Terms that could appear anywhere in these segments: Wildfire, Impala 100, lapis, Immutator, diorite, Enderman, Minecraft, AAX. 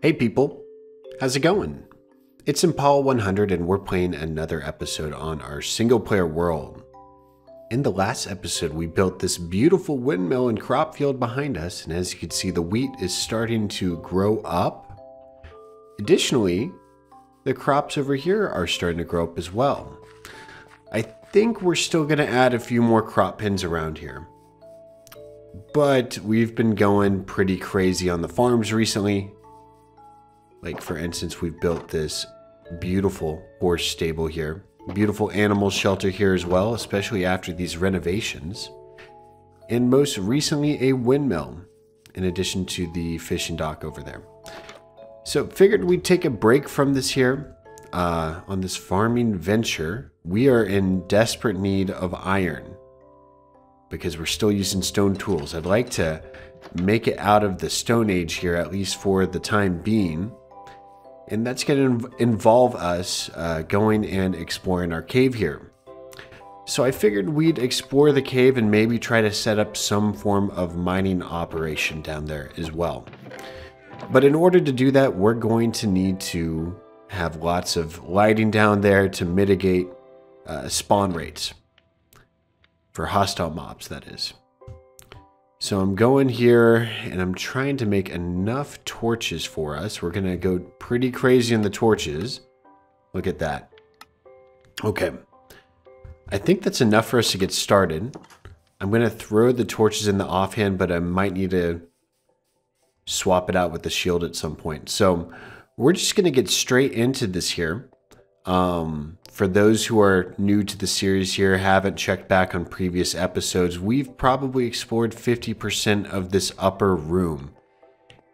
Hey people, how's it going? It's Impala 100 and we're playing another episode on our single player world. In the last episode we built this beautiful windmill and crop field behind us, and as you can see the wheat is starting to grow up. Additionally, the crops over here are starting to grow up as well. I think we're still going to add a few more crop pins around here. But we've been going pretty crazy on the farms recently. Like for instance, we've built this beautiful horse stable here. Beautiful animal shelter here as well, especially after these renovations. And most recently, a windmill, in addition to the fishing dock over there. So figured we'd take a break from this here on this farming venture. We are in desperate need of iron because we're still using stone tools. I'd like to make it out of the Stone Age here, at least for the time being. And that's going to involve us going and exploring our cave here. So I figured we'd explore the cave and maybe try to set up some form of mining operation down there as well. But in order to do that, we're going to need to have lots of lighting down there to mitigate spawn rates. For hostile mobs, that is. So I'm going here and I'm trying to make enough torches for us. We're going to go pretty crazy in the torches. Look at that. Okay. I think that's enough for us to get started. I'm going to throw the torches in the offhand, but I might need to swap it out with the shield at some point. So we're just going to get straight into this here. For those who are new to the series here, haven't checked back on previous episodes, we've probably explored 50% of this upper room.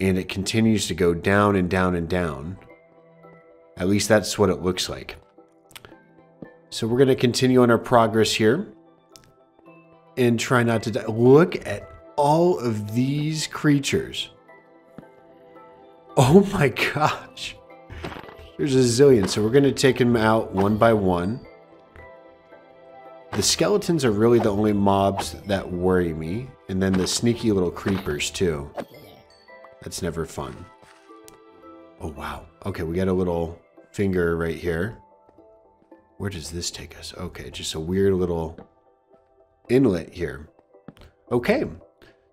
And it continues to go down and down and down. At least that's what it looks like. So we're going to continue on our progress here. And try not to die. Look at all of these creatures. Oh my gosh. There's a zillion, so we're going to take them out one by one. The skeletons are really the only mobs that worry me. And then the sneaky little creepers, too. That's never fun. Oh, wow. Okay, we got a little finger right here. Where does this take us? Okay, just a weird little inlet here. Okay.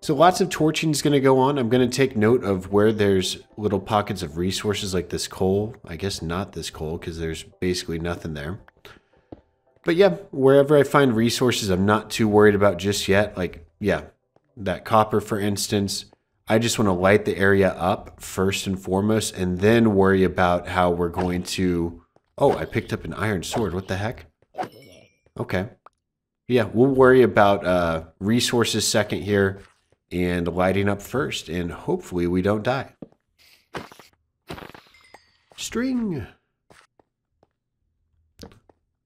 So lots of torching is going to go on. I'm going to take note of where there's little pockets of resources like this coal. I guess not this coal because there's basically nothing there. But yeah, wherever I find resources I'm not too worried about just yet. Like, yeah, that copper for instance. I just want to light the area up first and foremost and then worry about how we're going to... Oh, I picked up an iron sword. What the heck? Okay. Yeah, we'll worry about resources second here. And lighting up first, and hopefully we don't die. String.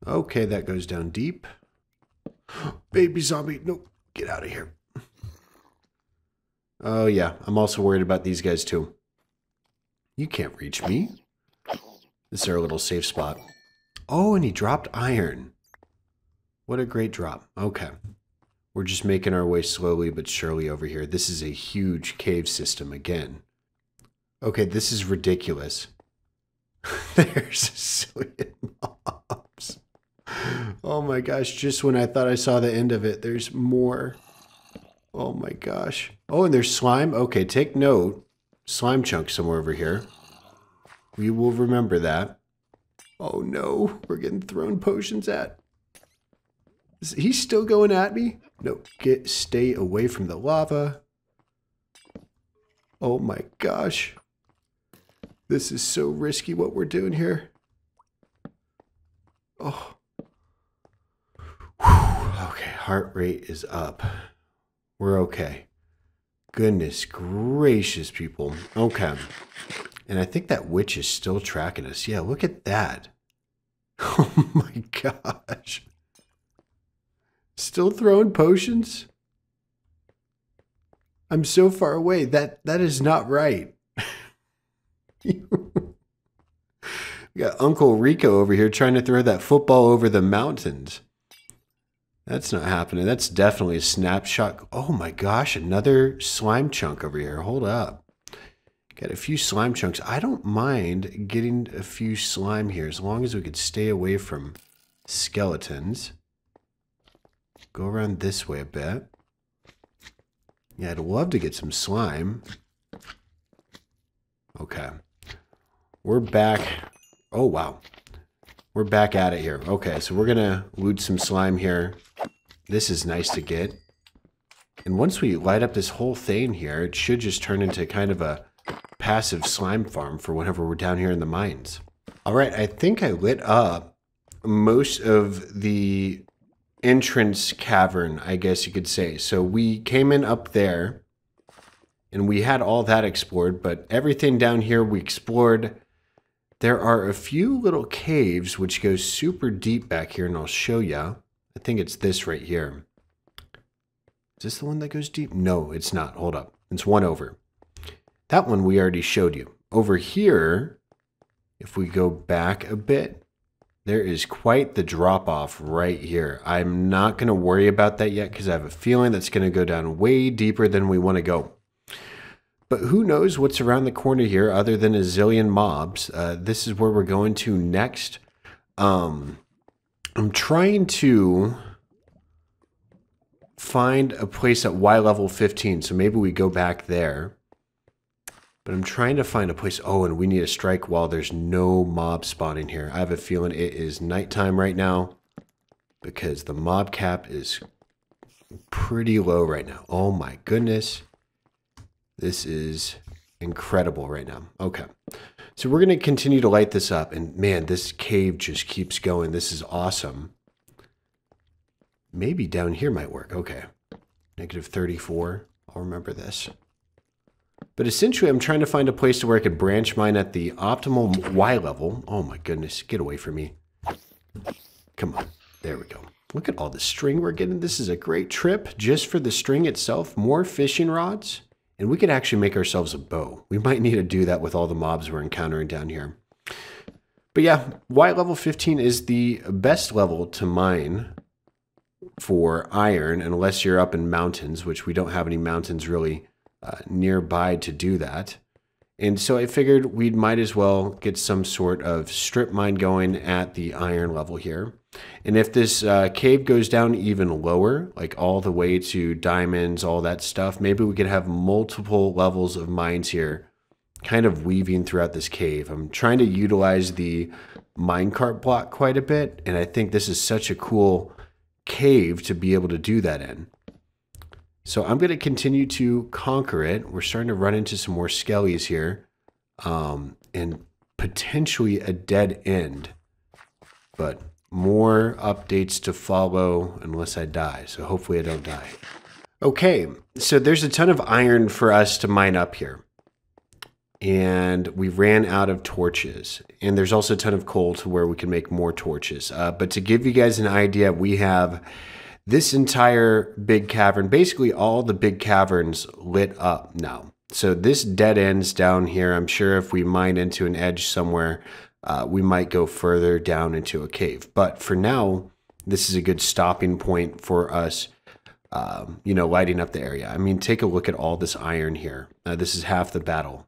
Okay, that goes down deep. Baby zombie, nope, get out of here. Oh yeah, I'm also worried about these guys too. You can't reach me. This is our little safe spot. Oh, and he dropped iron. What a great drop. Okay. We're just making our way slowly but surely over here. This is a huge cave system again. Okay, this is ridiculous. There's a zillion mobs. Oh my gosh, just when I thought I saw the end of it, there's more. Oh my gosh. Oh, and there's slime. Okay, take note. Slime chunk somewhere over here. We will remember that. Oh no, we're getting thrown potions at. Is he still going at me? No, stay away from the lava. Oh my gosh. This is so risky what we're doing here. Oh. Whew. Okay, heart rate is up. We're okay. Goodness gracious, people. Okay. And I think that witch is still tracking us. Yeah, look at that. Oh my gosh. Still throwing potions? I'm so far away. That is not right. We got Uncle Rico over here trying to throw that football over the mountains. That's not happening. That's definitely a snapshot. Oh my gosh, another slime chunk over here. Hold up. Got a few slime chunks. I don't mind getting a few slime here as long as we could stay away from skeletons. Go around this way a bit. Yeah, I'd love to get some slime. Okay. We're back. Oh, wow. We're back at it here. Okay, so we're going to loot some slime here. This is nice to get. And once we light up this whole thing here, it should just turn into kind of a passive slime farm for whenever we're down here in the mines. All right, I think I lit up most of the entrance cavern, I guess you could say. So we came in up there and we had all that explored, but everything down here we explored. There are a few little caves which go super deep back here, and I'll show you. I think it's this right here. Is this the one that goes deep? No, it's not. Hold up. It's one over. That one we already showed you. Over here, if we go back a bit, there is quite the drop-off right here. I'm not going to worry about that yet because I have a feeling that's going to go down way deeper than we want to go. But who knows what's around the corner here other than a zillion mobs. This is where we're going to next. I'm trying to find a place at Y level 15, so maybe we go back there. But I'm trying to find a place. Oh, and we need to strike while there's no mob spawning here. I have a feeling it is nighttime right now because the mob cap is pretty low right now. Oh my goodness. This is incredible right now. Okay. So we're going to continue to light this up. And man, this cave just keeps going. This is awesome. Maybe down here might work. Okay. Negative 34. I'll remember this. But essentially, I'm trying to find a place to where I could branch mine at the optimal Y level. Oh my goodness, get away from me. Come on, there we go. Look at all the string we're getting. This is a great trip just for the string itself. More fishing rods. And we could actually make ourselves a bow. We might need to do that with all the mobs we're encountering down here. But yeah, Y level 15 is the best level to mine for iron, unless you're up in mountains, which we don't have any mountains really nearby to do that. And so I figured we might as well get some sort of strip mine going at the iron level here. And if this cave goes down even lower, like all the way to diamonds, all that stuff, maybe we could have multiple levels of mines here kind of weaving throughout this cave. I'm trying to utilize the minecart block quite a bit, and I think this is such a cool cave to be able to do that in. So I'm going to continue to conquer it. We're starting to run into some more skellies here and potentially a dead end. But more updates to follow unless I die. So hopefully I don't die. Okay, so there's a ton of iron for us to mine up here. And we ran out of torches. And there's also a ton of coal to where we can make more torches. But to give you guys an idea, we have this entire big cavern, basically all the big caverns lit up now. So this dead end's down here. I'm sure if we mine into an edge somewhere, we might go further down into a cave. But for now, this is a good stopping point for us, you know, lighting up the area. I mean, take a look at all this iron here. This is half the battle.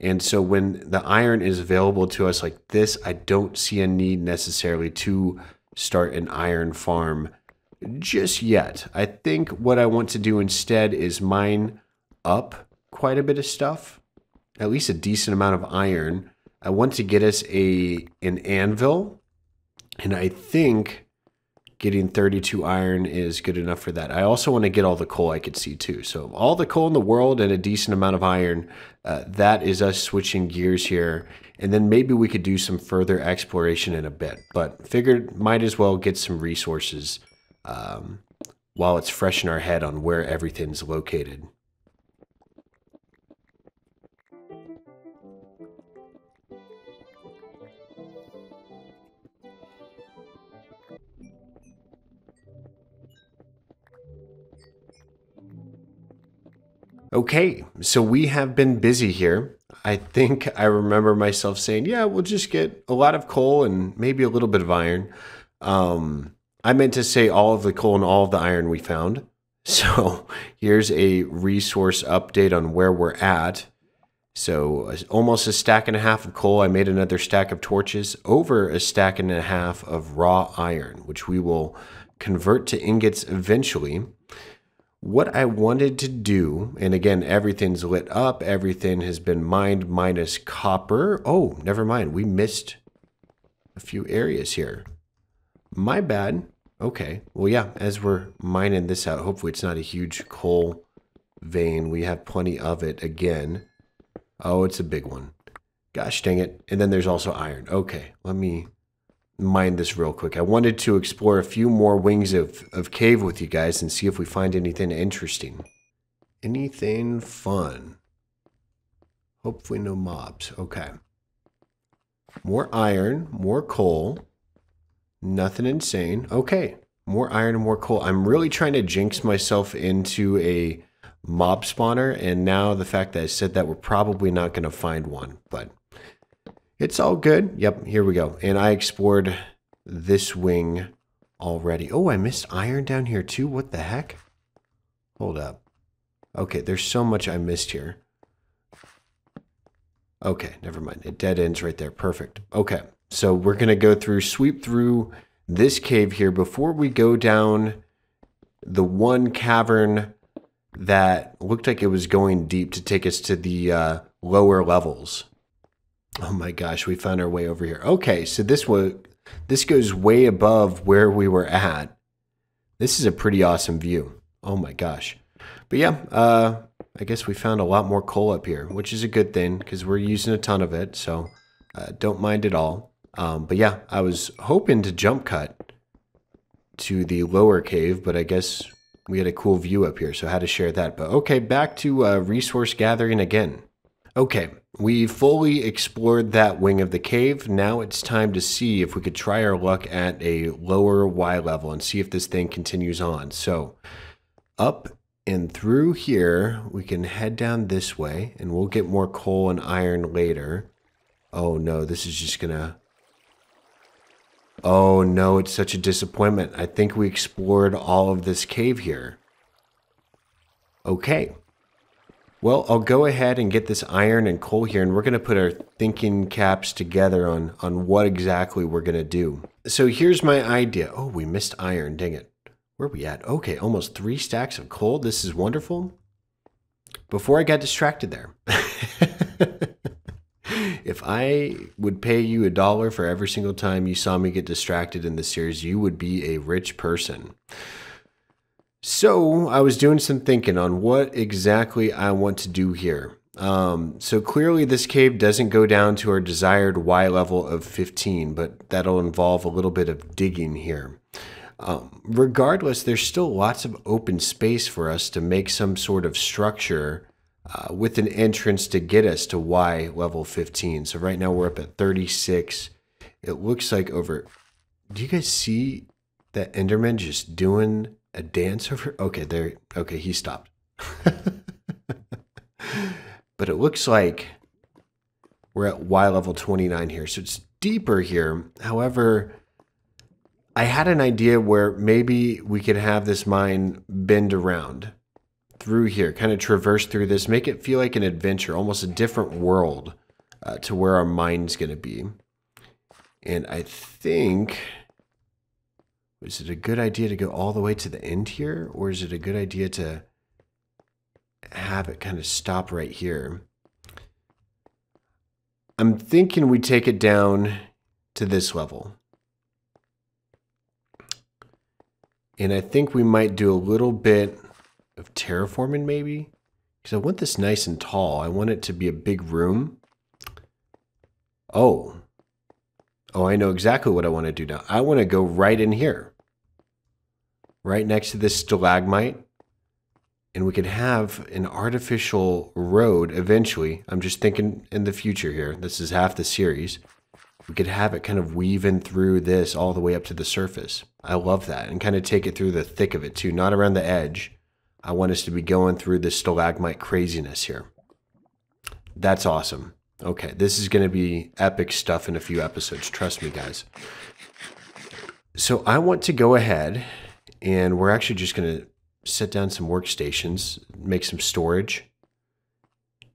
And so when the iron is available to us like this, I don't see a need necessarily to start an iron farm just yet. I think what I want to do instead is mine up quite a bit of stuff, at least a decent amount of iron. I want to get us an anvil, and I think getting 32 iron is good enough for that. I also want to get all the coal I could see too. So all the coal in the world and a decent amount of iron, that is us switching gears here. And then maybe we could do some further exploration in a bit, but figured might as well get some resources while it's fresh in our head on where everything's located. Okay, so we have been busy here. I think I remember myself saying, yeah, we'll just get a lot of coal and maybe a little bit of iron. I meant to say all of the coal and all of the iron we found. So here's a resource update on where we're at. So almost a stack and a half of coal. I made another stack of torches, over a stack and a half of raw iron, which we will convert to ingots eventually. What I wanted to do, and again, everything's lit up, everything has been mined minus copper. Oh, never mind. We missed a few areas here. My bad. Okay. Well, yeah, as we're mining this out, hopefully it's not a huge coal vein. We have plenty of it again. Oh, it's a big one. Gosh dang it. And then there's also iron. Okay, let me mine this real quick. I wanted to explore a few more wings of cave with you guys and see if we find anything interesting. Anything fun. Hopefully no mobs. Okay. More iron, more coal. Nothing insane. Okay, more iron and more coal. I'm really trying to jinx myself into a mob spawner, and now the fact that I said that, we're probably not going to find one, but it's all good. Yep, here we go. And I explored this wing already. Oh, I missed iron down here too. What the heck? Hold up. Okay, there's so much I missed here. Okay, never mind. It dead ends right there. Perfect. Okay, so we're going to go through, sweep through this cave here before we go down the one cavern that looked like it was going deep to take us to the lower levels. Oh my gosh, we found our way over here. Okay, so this goes way above where we were at. This is a pretty awesome view. Oh my gosh. But yeah, I guess we found a lot more coal up here, which is a good thing because we're using a ton of it, so don't mind at all. But yeah, I was hoping to jump cut to the lower cave, but I guess we had a cool view up here, so how to share that. But okay, back to resource gathering again. Okay, we fully explored that wing of the cave. Now it's time to see if we could try our luck at a lower Y level and see if this thing continues on. So up and through here, we can head down this way, and we'll get more coal and iron later. Oh no, this is just gonna... Oh no, it's such a disappointment. I think we explored all of this cave here. Okay. Well, I'll go ahead and get this iron and coal here, and we're going to put our thinking caps together on what exactly we're going to do. So here's my idea. Oh, we missed iron. Dang it. Where are we at? Okay, almost 3 stacks of coal. This is wonderful. Before I got distracted there. If I would pay you $1 for every single time you saw me get distracted in this series, you would be a rich person. So I was doing some thinking on what exactly I want to do here. So clearly this cave doesn't go down to our desired Y level of 15, but that'll involve a little bit of digging here. Regardless, there's still lots of open space for us to make some sort of structure with an entrance to get us to Y level 15. So right now we're up at 36. It looks like over... Do you guys see that Enderman just doing a dance over? Okay, there. Okay, he stopped. But it looks like we're at Y level 29 here. So it's deeper here. However, I had an idea where maybe we could have this mine bend around through here, kind of traverse through this, make it feel like an adventure, almost a different world to where our mind's going to be. And I think, is it a good idea to go all the way to the end here? Or is it a good idea to have it kind of stop right here? I'm thinking we take it down to this level. And I think we might do a little bit of terraforming maybe, because I want this nice and tall. I want it to be a big room. Oh, I know exactly what I want to do now. I want to go right in here, right next to this stalagmite, and we could have an artificial road eventually. I'm just thinking in the future here. This is half the series. We could have it kind of weaving through this all the way up to the surface. I love that, and kind of take it through the thick of it too, not around the edge. I want us to be going through this stalagmite craziness here. That's awesome. Okay, this is going to be epic stuff in a few episodes. Trust me, guys. So I want to go ahead, and we're actually just going to set down some workstations, make some storage,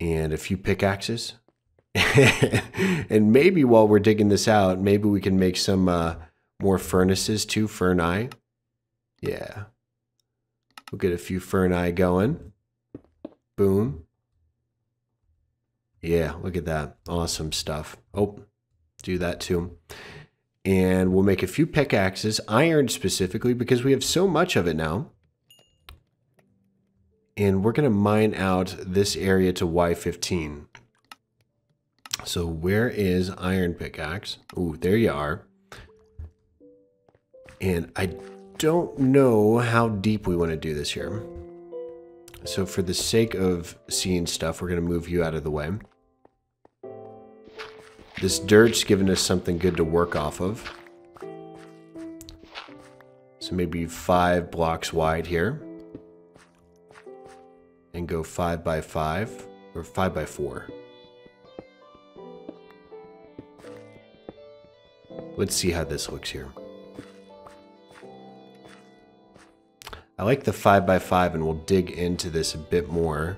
and a few pickaxes. And maybe while we're digging this out, maybe we can make some more furnaces too, furnace. Yeah. We'll get a few furnace going. Boom. Yeah, look at that. Awesome stuff. Oh, do that too. And we'll make a few pickaxes, iron specifically, because we have so much of it now. And we're going to mine out this area to Y15. So where is iron pickaxe? Ooh, there you are. And I don't know how deep we want to do this here. So for the sake of seeing stuff, we're going to move you out of the way. This dirt's giving us something good to work off of. So maybe 5 blocks wide here. And go 5 by 5 or 5 by 4. Let's see how this looks here. I like the 5 by 5, and we'll dig into this a bit more.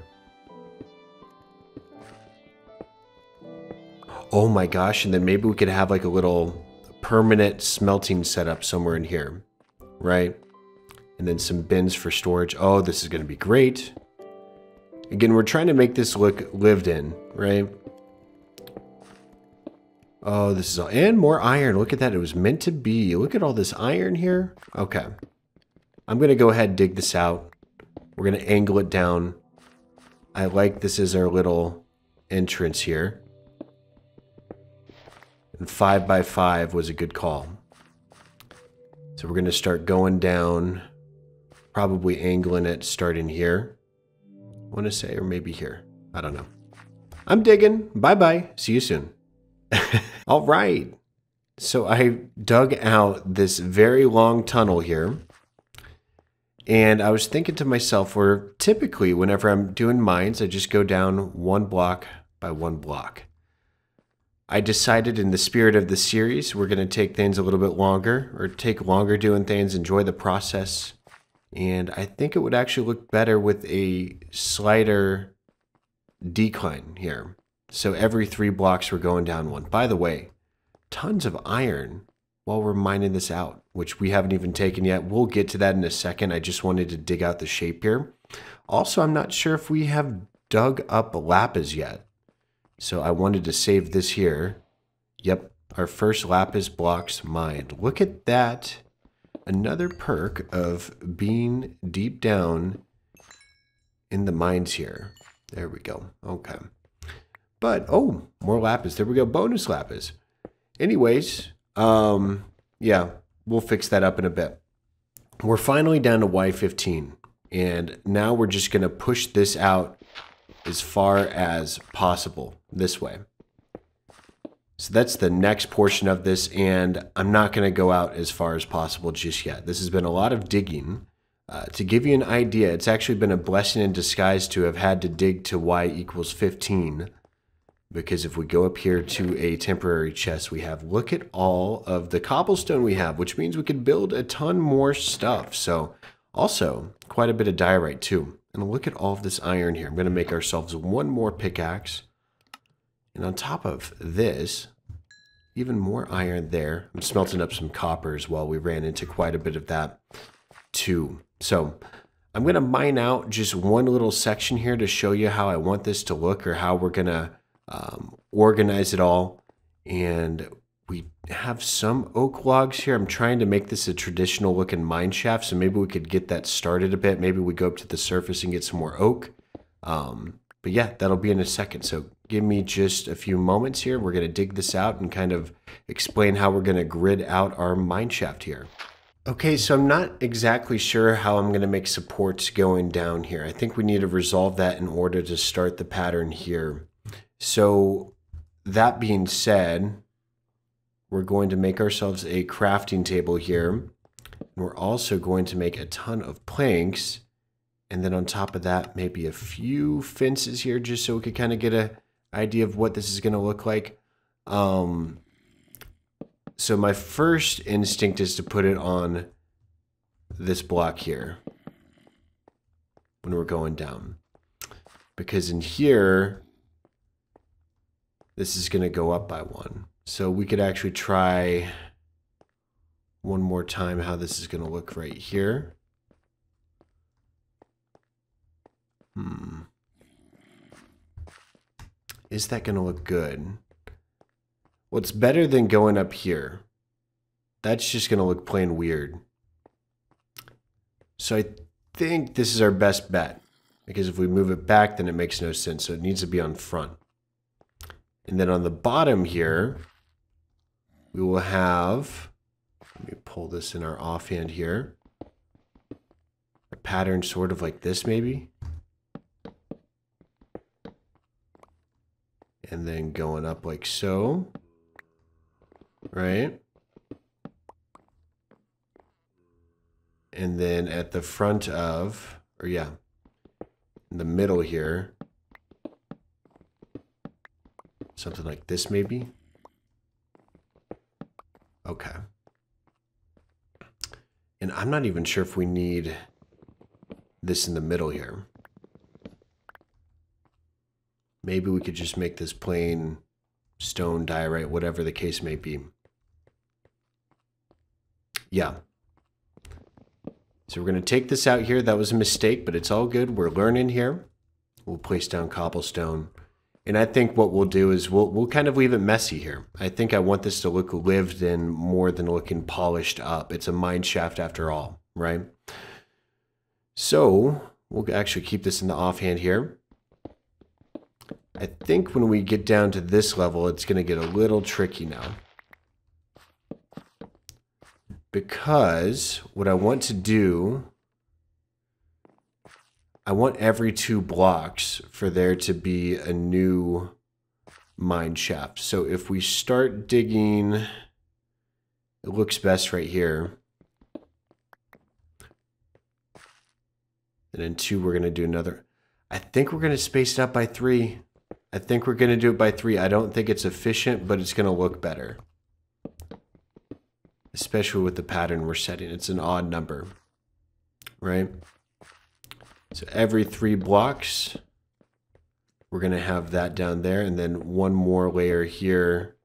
Oh my gosh, and then maybe we could have like a little permanent smelting setup somewhere in here, right? And then some bins for storage. Oh, this is gonna be great. Again, we're trying to make this look lived in, right? Oh, this is all, and more iron. Look at that, it was meant to be. Look at all this iron here. Okay. I'm gonna go ahead and dig this out. We're gonna angle it down. I like this as our little entrance here. And 5 by 5 was a good call. So we're gonna start going down, probably angling it starting here. I wanna say, or maybe here, I don't know. I'm digging, bye-bye, see you soon. All right, so I dug out this very long tunnel here. And I was thinking to myself, where typically whenever I'm doing mines, I just go down 1 block by 1 block. I decided in the spirit of the series, we're gonna take things a little bit longer, or take longer doing things, enjoy the process. And I think it would actually look better with a slighter decline here. So every 3 blocks, we're going down 1. By the way, tons of iron while we're mining this out, which we haven't even taken yet. We'll get to that in a second. I just wanted to dig out the shape here. Also, I'm not sure if we have dug up lapis yet. So I wanted to save this here. Yep, our first lapis blocks mined. Look at that. Another perk of being deep down in the mines here. There we go. Okay. But, oh, more lapis. There we go. Bonus lapis. Anyways, yeah, we'll fix that up in a bit. We're finally down to Y15. And now we're just going to push this out as far as possible this way. So that's the next portion of this, and I'm not going to go out as far as possible just yet. This has been a lot of digging. To give you an idea, it's actually been a blessing in disguise to have had to dig to Y equals 15, because if we go up here to a temporary chest, we have, look at all of the cobblestone we have, which means we could build a ton more stuff. So also quite a bit of diorite too. And look at all of this iron here. I'm going to make ourselves one more pickaxe. And on top of this, even more iron there. I'm smelting up some copper as well. We ran into quite a bit of that too. So I'm going to mine out just one little section here to show you how I want this to look, or how we're going to organize it all. And we have some oak logs here. I'm trying to make this a traditional looking mine shaft. So maybe we could get that started a bit. Maybe we go up to the surface and get some more oak. But yeah, that'll be in a second. So give me just a few moments here. We're going to dig this out and kind of explain how we're going to grid out our mine shaft here. Okay, so I'm not exactly sure how I'm going to make supports going down here. I think we need to resolve that in order to start the pattern here. So that being said, we're going to make ourselves a crafting table here. And we're also going to make a ton of planks. And then on top of that, maybe a few fences here, just so we could kind of get a idea of what this is going to look like. So my first instinct is to put it on this block here when we're going down, because in here this is going to go up by one. So we could actually try one more time how this is going to look right here. Is that going to look good? What's better than going up here? That's just going to look plain weird. So I think this is our best bet, because if we move it back, then it makes no sense. So it needs to be on front. And then on the bottom here, we will have, let me pull this in our offhand here, a pattern sort of like this maybe. And then going up like so, right? And then at the front of, or yeah, in the middle here, something like this maybe. Okay. And I'm not even sure if we need this in the middle here. Maybe we could just make this plain stone, diorite, whatever the case may be. Yeah. So we're going to take this out here. That was a mistake, but it's all good. We're learning here. We'll place down cobblestone. And I think what we'll do is we'll kind of leave it messy here. I think I want this to look lived in more than looking polished up. It's a mine shaft after all, right? So we'll actually keep this in the offhand here. I think when we get down to this level, it's going to get a little tricky now. Because what I want to do, I want every 2 blocks for there to be a new mine shaft. So if we start digging, it looks best right here. And then 2, we're going to do another. I think we're going to space it out by 3. I think we're going to do it by 3. I don't think it's efficient, but it's going to look better. Especially with the pattern we're setting. It's an odd number, right? So every 3 blocks, we're going to have that down there. And then one more layer here.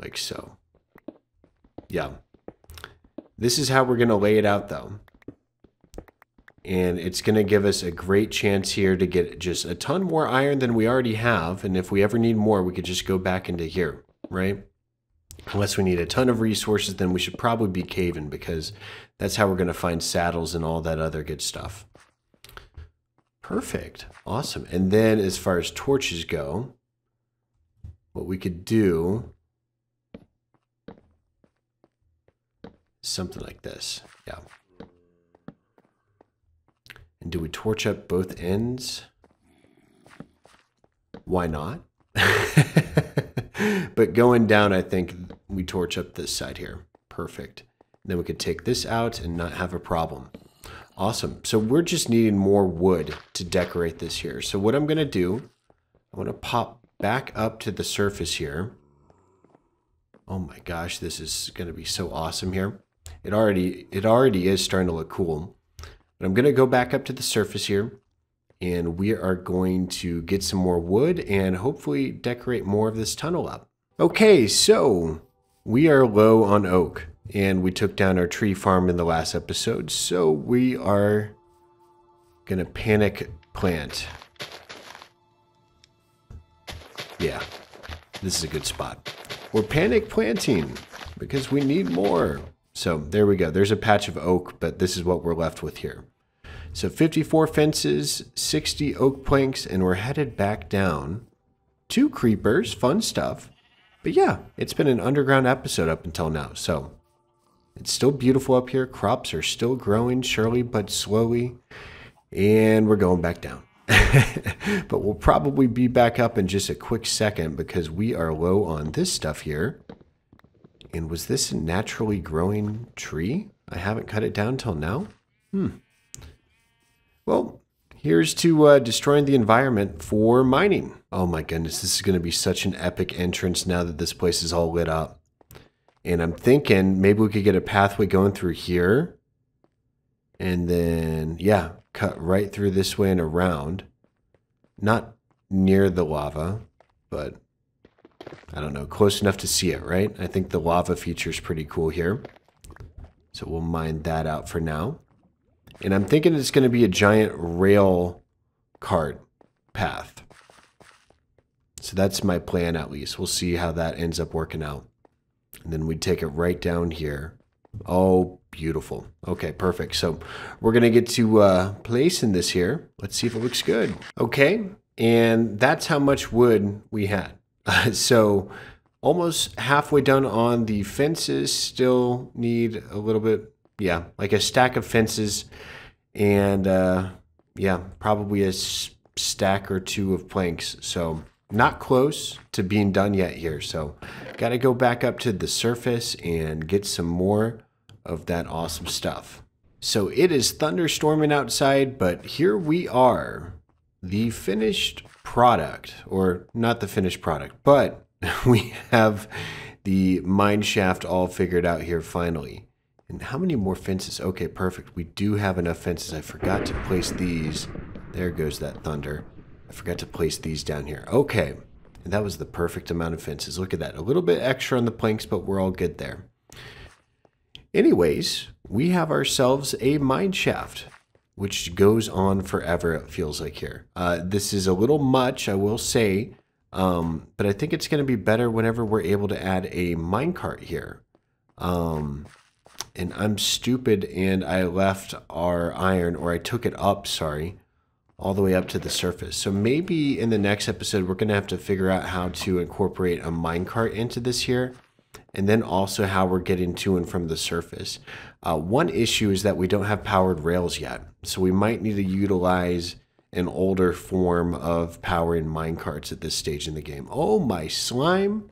Like so. Yeah. This is how we're going to lay it out though. And it's going to give us a great chance here to get just a ton more iron than we already have. And if we ever need more, we could just go back into here, right? Unless we need a ton of resources, then we should probably be caving, because that's how we're going to find saddles and all that other good stuff. Perfect. Awesome. And then as far as torches go, what we could do is something like this. Yeah. And do we torch up both ends? Why not? But going down, I think we torch up this side here. Perfect. And then we could take this out and not have a problem. Awesome. So we're just needing more wood to decorate this here. So what I'm going to do, I want to pop back up to the surface here. Oh my gosh, this is going to be so awesome here. It already is starting to look cool. But I'm going to go back up to the surface here, and we are going to get some more wood and hopefully decorate more of this tunnel up. Okay, so we are low on oak, and we took down our tree farm in the last episode, so we are going to panic plant. Yeah, this is a good spot. We're panic planting because we need more. So there we go. There's a patch of oak, but this is what we're left with here. So 54 fences, 60 oak planks, and we're headed back down. 2 creepers, fun stuff. But yeah, it's been an underground episode up until now. So it's still beautiful up here. Crops are still growing, surely but slowly. And we're going back down. But we'll probably be back up in just a quick second because we are low on this stuff here. And was this a naturally growing tree? I haven't cut it down till now. Well, here's to destroying the environment for mining. Oh my goodness, this is going to be such an epic entrance now that this place is all lit up. And I'm thinking maybe we could get a pathway going through here. And then, yeah, cut right through this way and around. Not near the lava, but I don't know, close enough to see it, right? I think the lava feature is pretty cool here. So we'll mine that out for now. And I'm thinking it's going to be a giant rail cart path. So that's my plan, at least. We'll see how that ends up working out. And then we take it right down here. Oh, beautiful. Okay, perfect. So we're going to get to place in this here. Let's see if it looks good. Okay, and that's how much wood we had. So almost halfway done on the fences. Still need a little bit, yeah, like a stack of fences. And yeah, probably a stack or two of planks. So not close to being done yet here. So got to go back up to the surface and get some more of that awesome stuff. So it is thunderstorming outside, but here we are. The finished product, or not the finished product, but we have the mine shaft all figured out here finally. And how many more fences? Okay, perfect. We do have enough fences. I forgot to place these. There goes that thunder. I forgot to place these down here. Okay, and that was the perfect amount of fences. Look at that. A little bit extra on the planks, but we're all good there. Anyways, we have ourselves a mine shaft, which goes on forever, it feels like here. This is a little much, I will say, but I think it's going to be better whenever we're able to add a minecart here. And I'm stupid, and I left our iron, or I took it up, sorry, all the way up to the surface. So maybe in the next episode, we're going to have to figure out how to incorporate a minecart into this here. And then also how we're getting to and from the surface. One issue is that we don't have powered rails yet. So we might need to utilize an older form of powering minecarts at this stage in the game. Oh, my slime.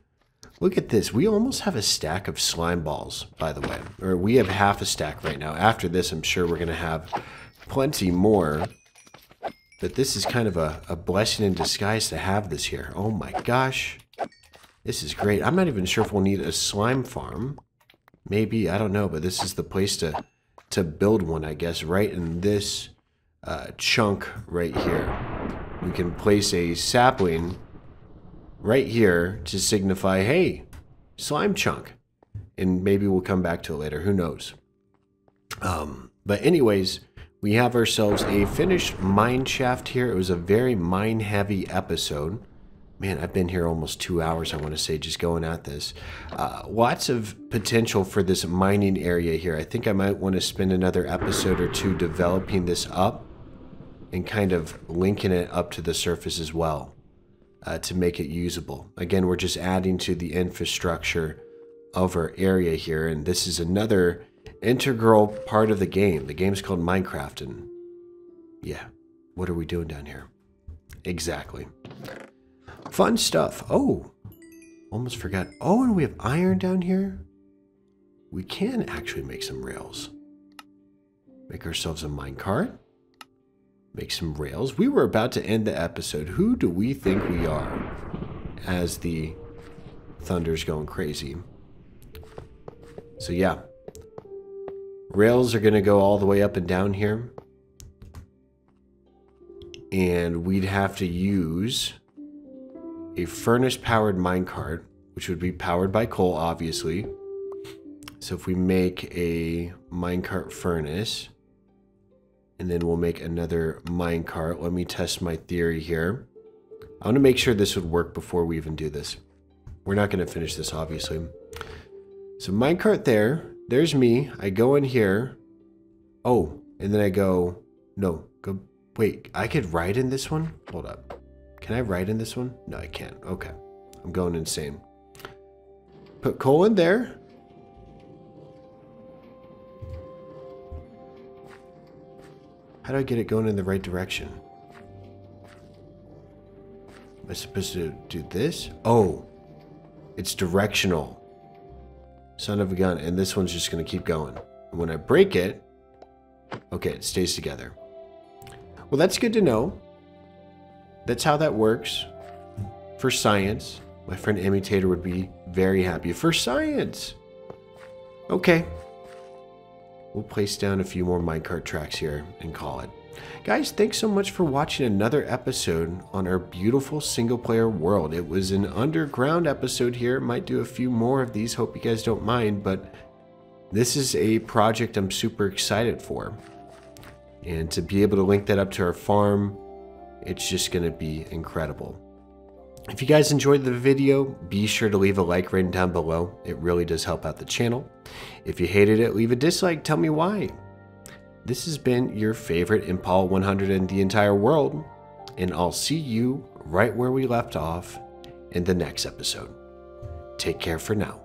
Look at this. We almost have a stack of slime balls, by the way. Or we have half a stack right now. After this, I'm sure we're going to have plenty more. But this is kind of a blessing in disguise to have this here. Oh, my gosh. This is great. I'm not even sure if we'll need a slime farm. Maybe, I don't know, but this is the place to build one, I guess, right in this chunk right here. We can place a sapling right here to signify, hey, slime chunk. And maybe we'll come back to it later. Who knows? But anyways, we have ourselves a finished mine shaft here. It was a very mine-heavy episode. Man, I've been here almost 2 hours, I want to say, just going at this. Lots of potential for this mining area here. I think I might want to spend another episode or two developing this up and kind of linking it up to the surface as well to make it usable. Again, we're just adding to the infrastructure of our area here, and this is another integral part of the game. The game's called Minecraft, and yeah, what are we doing down here? Exactly. Fun stuff. Oh, almost forgot. Oh, and we have iron down here. We can actually make some rails. Make ourselves a minecart. Make some rails. We were about to end the episode. Who do we think we are? As the thunder's going crazy. So yeah. Rails are going to go all the way up and down here. And we'd have to use a furnace-powered minecart, which would be powered by coal, obviously. So if we make a minecart furnace, and then we'll make another minecart. Let me test my theory here. I want to make sure this would work before we even do this. We're not going to finish this, obviously. So minecart there. There's me. I go in here. Oh, and then I go... No, go... Wait, I could ride in this one? Hold up. Can I ride in this one? No, I can't. Okay. I'm going insane. Put coal in there. How do I get it going in the right direction? Am I supposed to do this? Oh, it's directional. Son of a gun. And this one's just going to keep going. And when I break it, okay, it stays together. Well, that's good to know. That's how that works. For science. My friend Immutator would be very happy. For science! Okay. We'll place down a few more minecart tracks here and call it. Guys, thanks so much for watching another episode on our beautiful single player world. It was an underground episode here. Might do a few more of these. Hope you guys don't mind, but this is a project I'm super excited for. And to be able to link that up to our farm, it's just going to be incredible. If you guys enjoyed the video, be sure to leave a like rating down below. It really does help out the channel. If you hated it, leave a dislike. Tell me why. This has been your favorite Impala 100 in the entire world, and I'll see you right where we left off in the next episode. Take care for now.